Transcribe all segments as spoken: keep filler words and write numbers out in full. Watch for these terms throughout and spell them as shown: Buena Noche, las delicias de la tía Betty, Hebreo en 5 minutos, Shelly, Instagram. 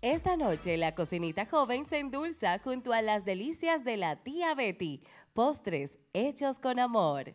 Esta noche la cocinita joven se endulza junto a las delicias de la tía Betty, postres hechos con amor.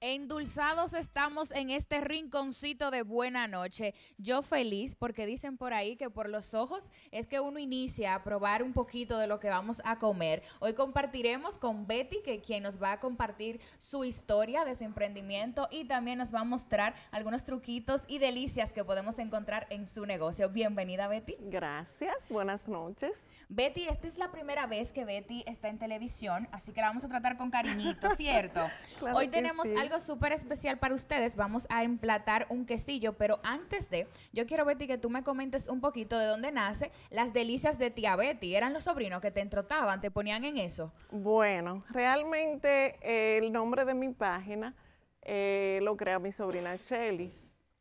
Endulzados estamos en este rinconcito de Buena Noche. Yo feliz porque dicen por ahí que por los ojos es que uno inicia a probar un poquito de lo que vamos a comer. Hoy compartiremos con Betty, que quien nos va a compartir su historia de su emprendimiento y también nos va a mostrar algunos truquitos y delicias que podemos encontrar en su negocio. Bienvenida, Betty. Gracias, buenas noches. Betty, esta es la primera vez que Betty está en televisión, así que la vamos a tratar con cariñito, ¿cierto? Claro. Hoy tenemos sí. algo súper especial para ustedes. Vamos a emplatar un quesillo, pero antes de, yo quiero, Betty, que tú me comentes un poquito de dónde nace las delicias de tía Betty. ¿Eran los sobrinos que te entrotaban, te ponían en eso? Bueno, realmente eh, el nombre de mi página eh, lo crea mi sobrina Shelly.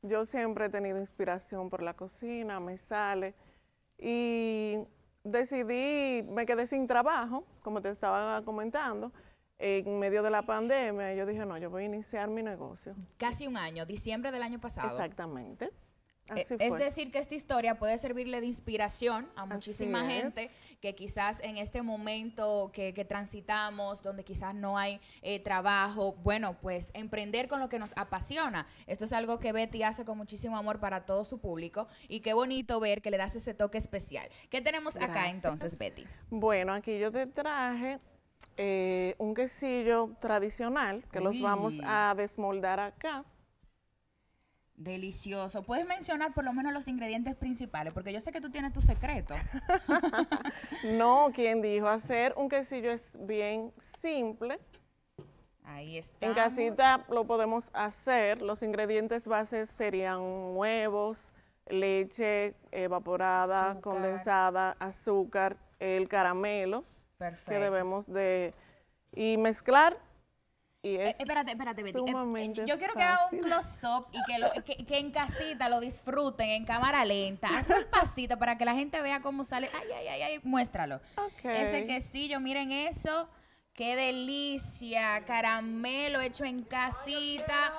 Yo siempre he tenido inspiración por la cocina, me sale, y decidí, me quedé sin trabajo, como te estaba comentando, en medio de la pandemia. Yo dije, no, yo voy a iniciar mi negocio. Casi un año, diciembre del año pasado. Exactamente. Así eh, fue. Es decir, que esta historia puede servirle de inspiración a muchísima gente que quizás en este momento que, que transitamos, donde quizás no hay eh, trabajo, bueno, pues emprender con lo que nos apasiona. Esto es algo que Betty hace con muchísimo amor para todo su público y qué bonito ver que le das ese toque especial. ¿Qué tenemos Gracias. acá entonces, Betty? Bueno, aquí yo te traje Eh, un quesillo tradicional que Uy. los vamos a desmoldar acá. Delicioso. ¿Puedes mencionar por lo menos los ingredientes principales? Porque yo sé que tú tienes tu secreto. No, ¿quién dijo? Hacer un quesillo es bien simple. Ahí está. En casita lo podemos hacer. Los ingredientes bases serían huevos, leche evaporada, azúcar. condensada, azúcar, el caramelo. Perfecto. Que debemos de y mezclar y es eh, espérate, espérate, Betty. Sumamente eh, yo quiero que haga un close-up y que, lo, que, que en casita lo disfruten en cámara lenta. Haz un pasito para que la gente vea cómo sale. Ay, ay, ay, ay, muéstralo. Okay. Ese quesillo, miren eso. ¡Qué delicia! Caramelo hecho en casita.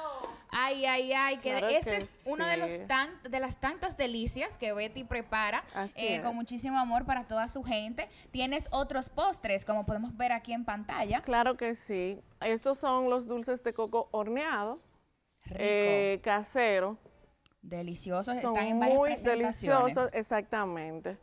Ay, ay, ay, que claro ese que es sí. uno de, los tan, de las tantas delicias que Betty prepara eh, con muchísimo amor para toda su gente. ¿Tienes otros postres, como podemos ver aquí en pantalla? Claro que sí. Estos son los dulces de coco horneado, rico. Eh, casero. Deliciosos, son están en varias muy presentaciones. Deliciosos, exactamente.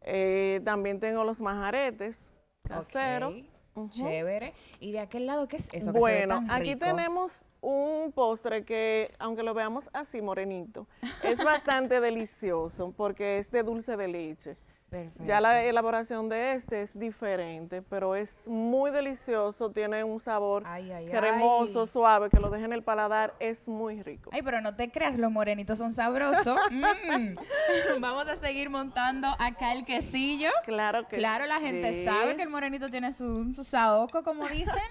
Eh, también tengo los majaretes caseros. Okay. Uh-huh. Chévere. ¿Y de aquel lado qué es eso? Que bueno, se ve tan rico. Aquí tenemos un postre que, aunque lo veamos así morenito, es bastante delicioso porque es de dulce de leche. Perfecto. Ya la elaboración de este es diferente, pero es muy delicioso, tiene un sabor ay, ay, cremoso, ay. suave, que lo deja en el paladar, es muy rico. Ay, pero no te creas, los morenitos son sabrosos. mm. Vamos a seguir montando acá el quesillo. Claro que Claro, la sí. gente sabe que el morenito tiene su, su saoco, como dicen.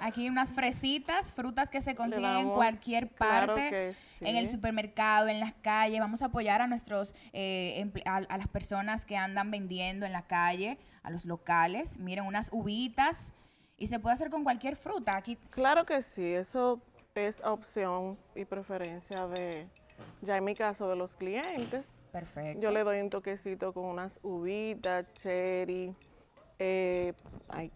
Aquí unas fresitas, frutas que se consiguen damos, en cualquier parte, claro sí. en el supermercado, en las calles. Vamos a apoyar a nuestros eh, a, a las personas que andan vendiendo en la calle, a los locales. Miren, unas uvitas y se puede hacer con cualquier fruta. Aquí. Claro que sí, eso es opción y preferencia de, ya en mi caso, de los clientes. Perfecto. Yo le doy un toquecito con unas uvitas, cherry, eh, ay,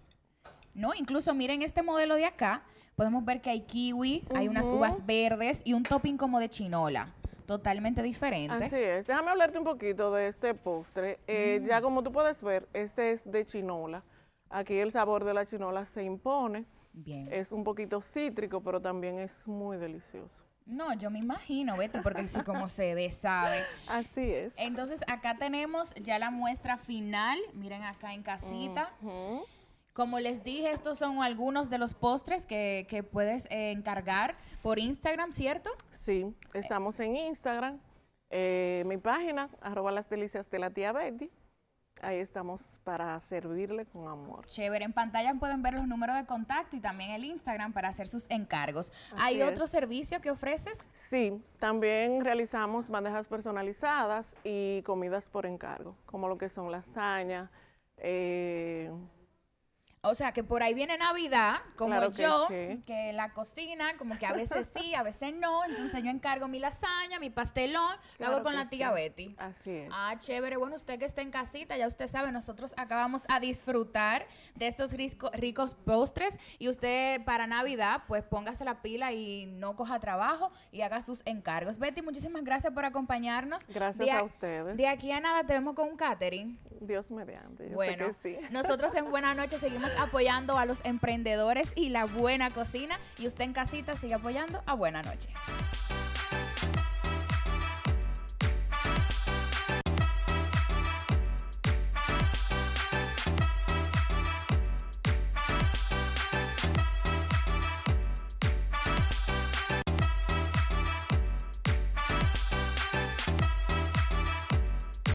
¿no? Incluso miren este modelo de acá, podemos ver que hay kiwi, uh-huh. hay unas uvas verdes y un topping como de chinola, totalmente diferente. Así es, déjame hablarte un poquito de este postre, eh, mm. ya como tú puedes ver, este es de chinola, aquí el sabor de la chinola se impone, Bien. es un poquito cítrico, pero también es muy delicioso. No, yo me imagino, Betty, porque así como se ve, sabe. Así es. Entonces acá tenemos ya la muestra final, miren acá en casita. Uh-huh. Como les dije, estos son algunos de los postres que, que puedes eh, encargar por Instagram, ¿cierto? Sí, estamos en Instagram, eh, mi página, arroba las delicias de la tía Betty. Ahí estamos para servirle con amor. Chévere, en pantalla pueden ver los números de contacto y también el Instagram para hacer sus encargos. Así ¿Hay es. otro servicio que ofreces? Sí, también realizamos bandejas personalizadas y comidas por encargo, como lo que son lasaña, eh... O sea, que por ahí viene Navidad, como claro que yo, sí. que la cocina, como que a veces sí, a veces no. Entonces yo encargo mi lasaña, mi pastelón, claro lo hago con la tía sí. Betty. Así es. Ah, chévere. Bueno, usted que está en casita, ya usted sabe, nosotros acabamos a disfrutar de estos risco, ricos postres. Y usted para Navidad, pues póngase la pila y no coja trabajo y haga sus encargos. Betty, muchísimas gracias por acompañarnos. Gracias de a, a ustedes. De aquí a nada te vemos con un catering. Dios mediante, yo bueno, sé que sí. Nosotros en Buena Noche seguimos apoyando a los emprendedores y la buena cocina, y usted en casita sigue apoyando a Buena Noche.